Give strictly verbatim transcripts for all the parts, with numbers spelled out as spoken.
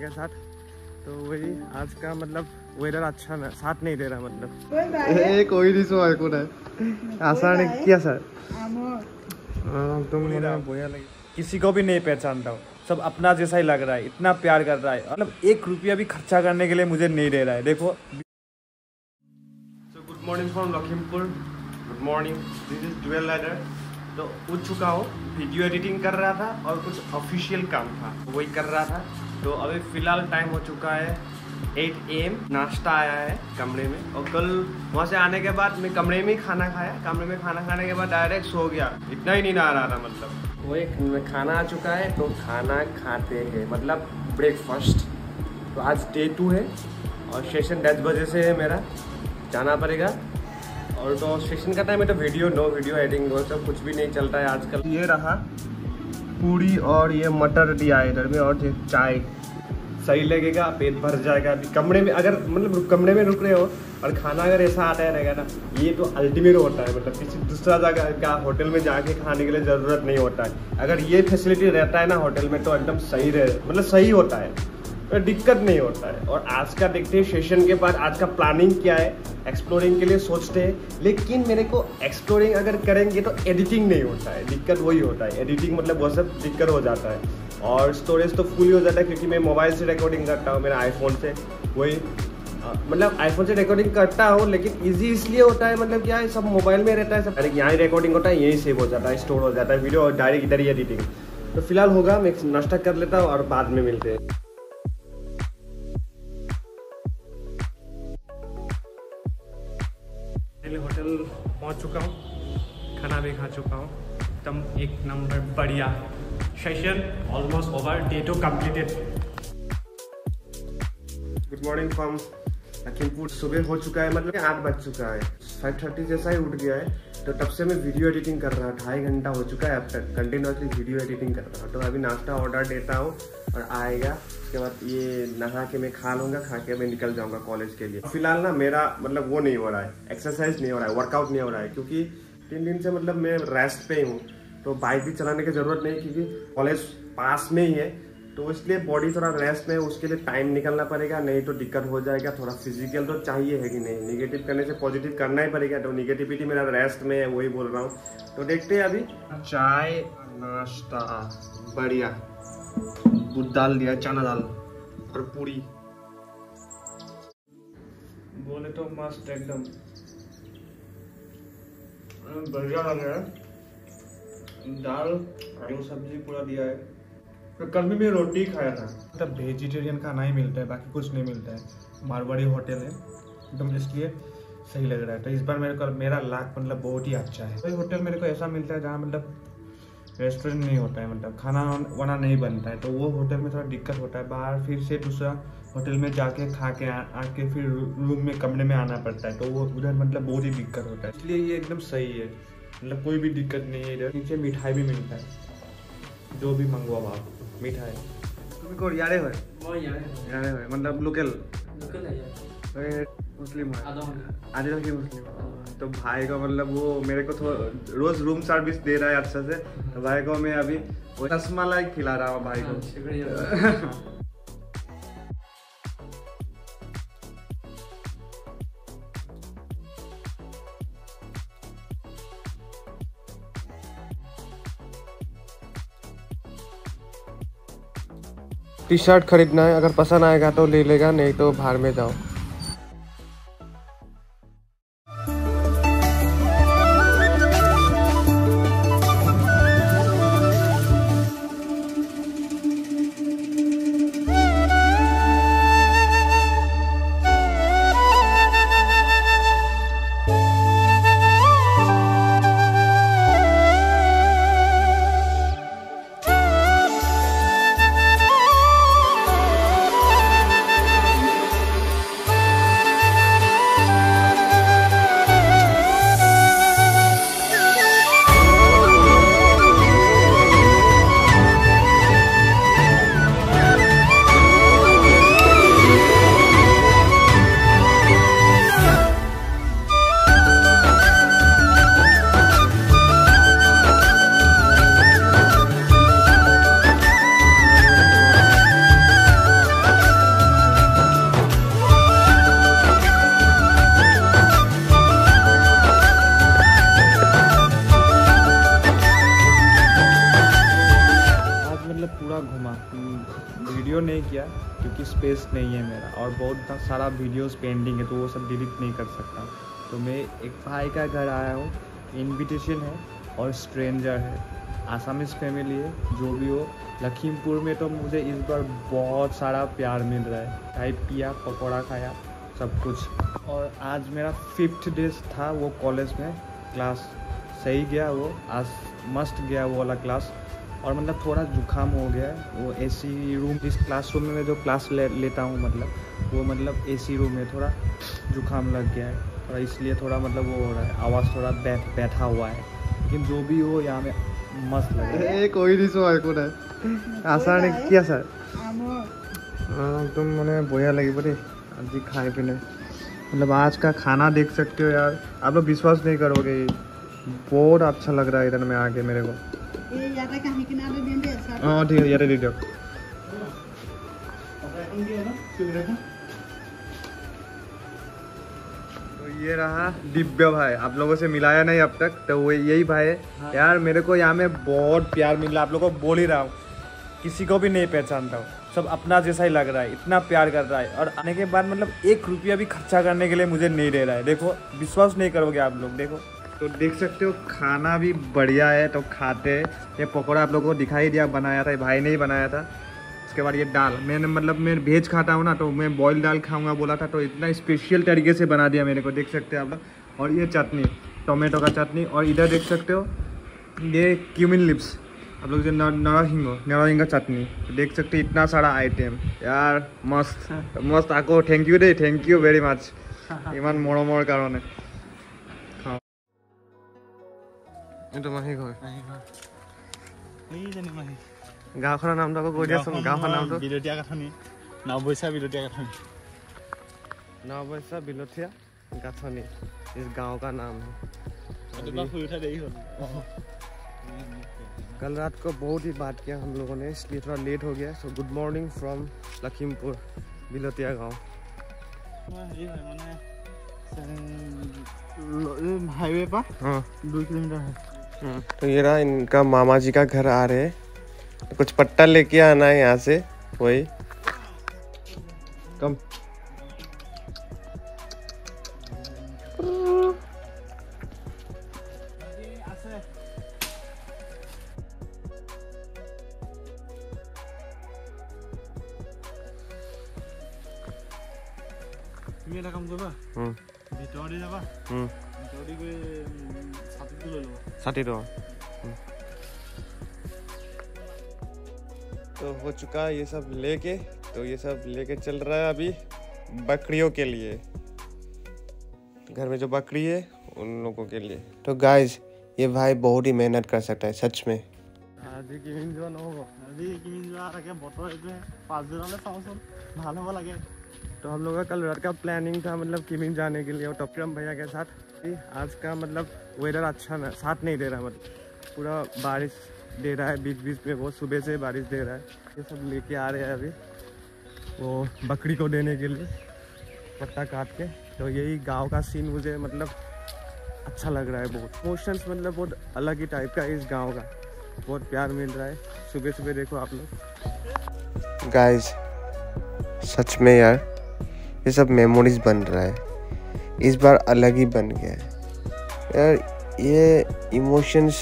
के साथ। तो वही आज का मतलब वेदर अच्छा ना साथ नहीं दे रहा, मतलब कोई नहीं आशा ने किया सर तुम नहीं किसी को भी नहीं पहचानता हूँ, सब अपना जैसा ही लग रहा है, इतना प्यार कर रहा है, मतलब एक रुपया भी खर्चा करने के लिए मुझे नहीं दे रहा है। देखो good morning from Lakhimpur, good morning, this is dual rider. तो उठ चुका हूँ, वीडियो एडिटिंग कर रहा था और कुछ ऑफिशियल काम था वही कर रहा था। तो अभी फ़िलहाल टाइम हो चुका है एट ए एम, नाश्ता आया है कमरे में और कल वहाँ से आने के बाद मैं कमरे में ही खाना खाया, कमरे में खाना खाने के बाद डायरेक्ट सो गया, इतना ही नहीं आ रहा था। मतलब वही खाना आ चुका है तो खाना खाते हैं, मतलब ब्रेकफास्ट। तो आज डे टू है और सेशन दस बजे से है, मेरा जाना पड़ेगा। और तो सेशन का टाइम है तो वीडियो नो वीडियो एडिटिंग वो सब कुछ भी नहीं चलता है आजकल। ये रहा पूरी और ये मटर दिया है इधर में और ये चाय, सही लगेगा, पेट भर जाएगा। अभी कमरे में अगर मतलब कमरे में रुक रहे हो और खाना अगर ऐसा आता है रहेगा ना, ये तो अल्टीमेट होता है, मतलब किसी दूसरा जगह का होटल में जाके खाने के लिए ज़रूरत नहीं होता है। अगर ये फैसिलिटी रहता है ना होटल में तो एकदम सही रह मतलब सही होता है, दिक्कत नहीं होता है। और आज का देखते हैं सेशन के बाद आज का प्लानिंग क्या है, एक्सप्लोरिंग के लिए सोचते हैं। लेकिन मेरे को एक्सप्लोरिंग अगर करेंगे तो एडिटिंग नहीं होता है, दिक्कत वही होता है, एडिटिंग मतलब वो सब दिक्कत हो जाता है। और स्टोरेज तो फुल ही हो जाता है क्योंकि मैं मोबाइल से रिकॉर्डिंग करता हूँ, मेरा आईफोन से, वही मतलब आईफोन से रिकॉर्डिंग करता हूँ। लेकिन इजी इसलिए होता है, मतलब क्या है सब मोबाइल में रहता है, सब डायरेक्ट यहाँ ही रिकॉर्डिंग होता है, यहीं सेव हो जाता है, स्टोर हो जाता है वीडियो और डायरेक्ट इधर ही एडिटिंग। तो फिलहाल होगा, मैं नाश्ता कर लेता हूँ और बाद में मिलते हैं। होटल पहुंच चुका हूँ, खाना भी खा चुका हूँ, एकदम एक नंबर बढ़िया। Session almost over, day two completed. Good morning from Lakhimpur. सुबह हो चुका है, मतलब आठ बज चुका है, फाइव थर्टी जैसा ही उठ गया है। तो तब से मैं वीडियो एडिटिंग कर रहा हूँ, ढाई घंटा हो चुका है अब तक कंटिन्यूसली वीडियो एडिटिंग कर रहा हूँ। तो अभी नाश्ता ऑर्डर देता हूँ और आएगा, उसके बाद ये नहा के मैं खा लूँगा, खा के मैं निकल जाऊँगा कॉलेज के लिए। फिलहाल ना मेरा मतलब वो नहीं हो रहा है, एक्सरसाइज नहीं हो रहा है, वर्कआउट नहीं हो रहा है, क्योंकि तीन दिन से मतलब मैं रेस्ट पे हूँ। तो बाइक भी चलाने की ज़रूरत नहीं क्योंकि कॉलेज पास में ही है, तो इसलिए बॉडी थोड़ा रेस्ट में, उसके लिए टाइम निकालना पड़ेगा, नहीं तो दिक्कत हो जाएगा। थोड़ा फिजिकल तो चाहिए है कि नहीं, निगेटिव करने से पॉजिटिव करना ही पड़ेगा। तो निगेटिविटी मेरा रेस्ट में है, वही बोल रहा हूँ। तो देखते हैं अभी चाय नाश्ता बढ़िया, दूध डाल दिया, चना दाल और पूरी, बोले तो मस्त एकदम बढ़िया लग रहा है। दाल आलू सब्जी पूरा दिया है। तो कल भी मैं रोटी खाया था, तब वेजिटेरियन खाना ही मिलता है, बाकी कुछ नहीं मिलता है। मारवाड़ी होटल है एकदम, इसलिए सही लग रहा है। तो इस बार मेरे को मेरा लाख मतलब बहुत ही अच्छा है। कोई होटल मेरे को ऐसा मिलता है जहाँ मतलब रेस्टोरेंट नहीं होता है, मतलब खाना वाना नहीं बनता है, तो वो होटल में थोड़ा दिक्कत होता है। बाहर फिर से दूसरा होटल में जाके खा के आके फिर रूम में कमरे में आना पड़ता है, तो वो उधर मतलब बहुत ही दिक्कत होता है। इसलिए ये एकदम सही है, मतलब कोई भी दिक्कत नहीं है। इधर नीचे मिठाई भी मिलता है, जो भी मंगवाओ आप मिठाई। तुम को यारे होए वो यारे यारे होए मतलब लोकल लोकल है यार, मुस्लिम है आदिल की मुस्लिम। तो भाई को मतलब वो मेरे को थोड़ा रोज रूम सर्विस दे रहा है अच्छा से, तो भाई को मैं अभी रसमलाई खिला रहा हूँ भाई को। शुक्रिया। टी शर्ट खरीदना है, अगर पसंद आएगा तो ले लेगा, नहीं तो बाहर में जाओ। वीडियो नहीं किया क्योंकि स्पेस नहीं है मेरा, और बहुत सारा वीडियोस पेंडिंग है तो वो सब डिलीट नहीं कर सकता। तो मैं एक भाई का घर आया हूँ, इनविटेशन है और स्ट्रेंजर है, आसामीज फैमिली है जो भी हो। लखीमपुर में तो मुझे इस बार बहुत सारा प्यार मिल रहा है, चाय पिया, पकौड़ा खाया, सब कुछ। और आज मेरा फिफ्थ डेज था वो कॉलेज में, क्लास सही गया वो, आज मस्त गया वो वाला क्लास। और मतलब थोड़ा जुकाम हो गया है, वो एसी रूम, जिस क्लासरूम में मैं जो क्लास ले, लेता हूँ मतलब वो मतलब एसी रूम में थोड़ा जुकाम लग गया है, थोड़ा इसलिए थोड़ा मतलब वो हो रहा है, आवाज़ थोड़ा बैठ बैठा हुआ है। लेकिन जो भी हो यहाँ में मस्त लग रहा है। कोई नहीं सो है आसान है क्या सर एकदम मैंने बढ़िया लगी बोले जी खाए पीने, मतलब आज का खाना देख सकते हो यार, आप लोग विश्वास नहीं करोगे, बहुत अच्छा लग रहा है इधर में आके मेरे को। हाँ ठीक है यार दे दो, तो ये रहा दिव्य भाई, आप लोगों से मिलाया नहीं अब तक, तो वो यही भाई है यार। मेरे को यहाँ में बहुत प्यार मिला, आप लोगों को बोल ही रहा हूँ, किसी को भी नहीं पहचानता हूँ, सब अपना जैसा ही लग रहा है, इतना प्यार कर रहा है। और आने के बाद मतलब एक रुपया भी खर्चा करने के लिए मुझे नहीं दे रहा है, देखो विश्वास नहीं करोगे आप लोग। देखो तो देख सकते हो खाना भी बढ़िया है, तो खाते हैं। ये पकौड़ा आप लोगों को दिखाई दिया, बनाया था भाई ने ही बनाया था। उसके बाद ये दाल, मैंने मतलब मैं भेज खाता हूँ ना तो मैं बॉयल दाल खाऊंगा बोला था, तो इतना स्पेशल तरीके से बना दिया मेरे को, देख सकते हो आप लोग। और ये चटनी, टोमेटो का चटनी। और इधर देख सकते हो ये क्यूमिन लिप्स, आप लोग जो नरसिंह नरसिंह का चटनी, तो देख सकते हो इतना सारा आइटम यार, मस्त मस्त। आको थैंक यू दे, थैंक यू वेरी मच इमान मरमर कारण। माही घर गाँव नाम কৈ দিয়াচোন, গাঁৱৰ নামটো বিলতীয়া গাঁথনি, নাওবৈচা বিলতীয়া গাঁথনি, নাওবৈচা বিলতীয়া গাঁথনি इस गाँव का नाम है। कल रात को बहुत ही बात किया हम लोगों ने, इसलिए थोड़ा लेट हो गया। So good morning from Lakhimpur Biltiya गाँव। हाईवे पर हाँ दो किलोमीटर है। तो ये रहा इनका मामा जी का घर, आ रहे हैं, कुछ पट्टा लेके आना है यहाँ से, वही कम। हम्म भितरले যাবা, হুম भितरले গৈ ছাতি লৈ লও, ছাতি ৰ। तो हो चुका है ये सब लेके, तो ये सब लेके चल रहा है अभी बकरियों के लिए, घर में जो बकरी है उन लोगों के लिए। तो गाइज ये भाई बहुत ही मेहनत कर सकता है सच में। আজি কিমান জন হ'ব, আজি কিমান জন আকে বতৰ এইটো पाँच জনলে চাওচোন ভাল হ'ব লাগে। तो हम लोग का कल रात का प्लानिंग था मतलब किमिंग जाने के लिए, और टपक्रम भैया के साथ। आज का मतलब वेदर अच्छा ना साथ नहीं दे रहा, मतलब पूरा बारिश दे रहा है बीच बीच में, बहुत सुबह से बारिश दे रहा है। ये सब लेके आ रहे हैं अभी वो बकरी को देने के लिए पत्ता काट के। तो यही गांव का सीन मुझे मतलब अच्छा लग रहा है बहुत, मोशंस मतलब बहुत अलग ही टाइप का इस गाँव का, बहुत प्यार मिल रहा है। सुबह सुबह देखो आप लोग गाइज, सच में यार ये सब मेमोरीज बन रहा है, इस बार अलग ही बन गया है यार, ये इमोशंस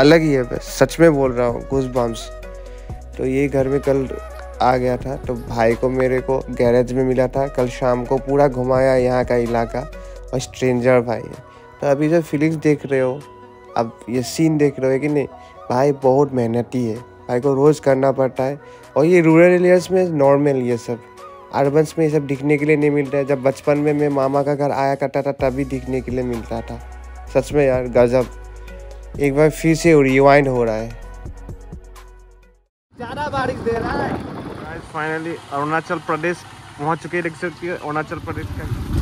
अलग ही है बस, सच में बोल रहा हूँ, गूज बम्स। तो ये घर में कल आ गया था, तो भाई को मेरे को गैरेज में मिला था, कल शाम को पूरा घुमाया यहाँ का इलाका, और स्ट्रेंजर भाई है। तो अभी जो फीलिंग्स देख रहे हो, अब ये सीन देख रहे हो कि नहीं, भाई बहुत मेहनती है, भाई को रोज़ करना पड़ता है। और ये रूरल एरियाज़ में नॉर्मल ये सब, अर्बन्स में ये सब दिखने के लिए नहीं मिलता है। जब बचपन में मैं मामा का घर आया करता था तभी दिखने के लिए मिलता था, सच में यार गजब। एक बार फिर से रिवाइंड हो रहा है, ज़्यादा बारिश दे रहा है। फाइनली अरुणाचल प्रदेश पहुंच चुके हैं, देख सकते हो अरुणाचल प्रदेश का